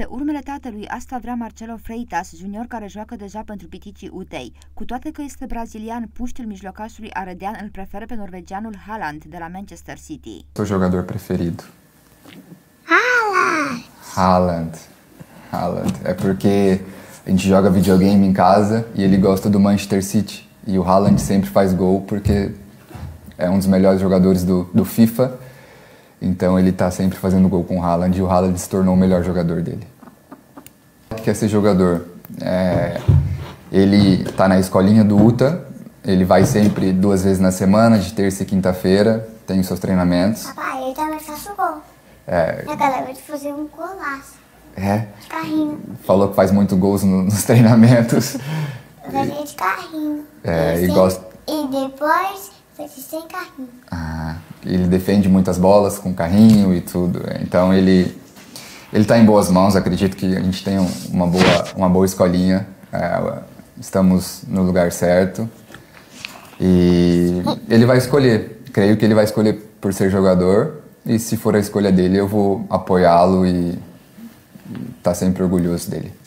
Pe urmele tatălui, asta vrea Marcelo Freitas Junior, care joacă deja pentru Piticii Utei. Cu toate că este brazilian, puștiul mijlocașului arădean îl preferă pe norvegianul Haaland de la Manchester City. Seu jogador preferido? Haaland! Haaland. Haaland. É porque a gente joga videogame em casa e ele gosta do Manchester City. E o Haaland sempre faz gol porque é um dos melhores jogadores do FIFA. Então ele tá sempre fazendo gol com o Haaland e o Haaland se tornou o melhor jogador dele. O que é ser jogador? Ele tá na escolinha do UTA, ele vai sempre 2 vezes na semana, de terça e quinta-feira, tem os seus treinamentos. Papai, eu também faço gol. Galera vai fazer um golaço. De carrinho. Falou que faz muito gols nos treinamentos. Eu ganhei de carrinho. E depois vai ser sem carrinho. Ele defende muitas bolas com carrinho e tudo, então ele tá em boas mãos, acredito que a gente tem uma boa escolinha, estamos no lugar certo e ele vai escolher, creio que ele vai escolher por ser jogador e se for a escolha dele eu vou apoiá-lo e tá sempre orgulhoso dele.